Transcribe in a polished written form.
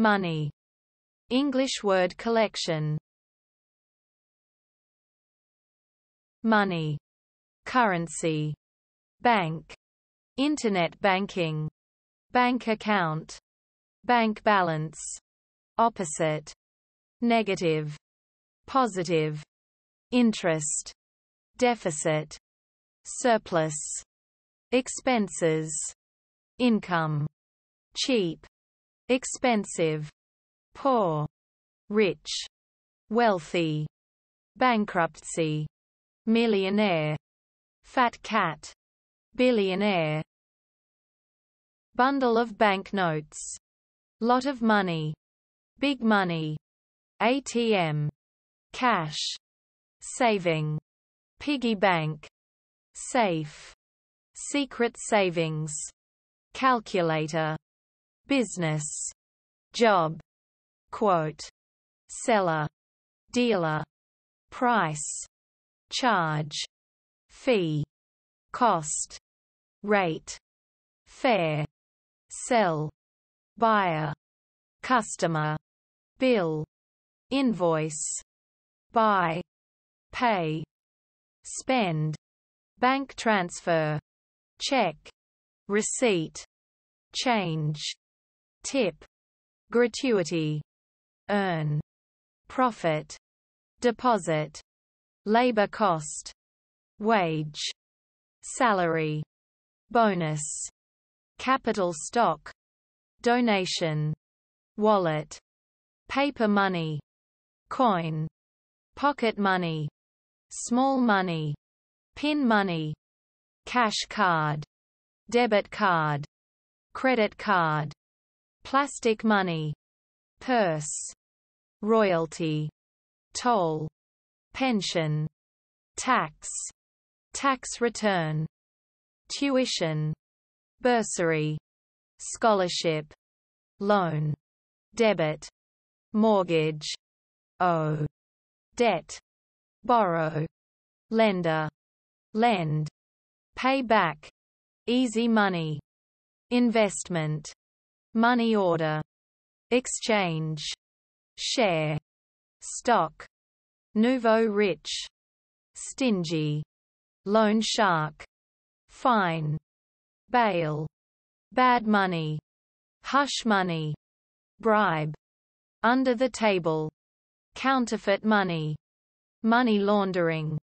Money. English word collection. Money. Currency. Bank. Internet banking. Bank account. Bank balance. Opposite. Negative. Positive. Interest. Deficit. Surplus. Expenses. Income. Cheap. Expensive. Poor. Rich. Wealthy. Bankruptcy. Millionaire. Fat cat. Billionaire. Bundle of banknotes. Lot of money. Big money. ATM. Cash. Saving. Piggy bank. Safe. Secret savings. Calculator. Business. Job. Quote. Seller. Dealer. Price. Charge. Fee. Cost. Rate. Fair. Sell. Buyer. Customer. Bill. Invoice. Buy. Pay. Spend. Bank transfer. Check. Receipt. Change. Tip. Gratuity. Earn. Profit. Deposit. Labor cost. Wage. Salary. Bonus. Capital stock. Donation. Wallet. Paper money. Coin. Pocket money. Small money. Pin money. Cash card. Debit card. Credit card. Plastic money. Purse. Royalty. Toll. Pension. Tax. Tax return. Tuition. Bursary. Scholarship. Loan. Debit. Mortgage. Owe. Debt. Borrow. Lender. Lend. Pay back. Easy money. Investment. Money order. Exchange. Share. Stock. Nouveau rich. Stingy. Loan shark. Fine. Bail. Bad money. Hush money. Bribe. Under the table. Counterfeit money. Money laundering.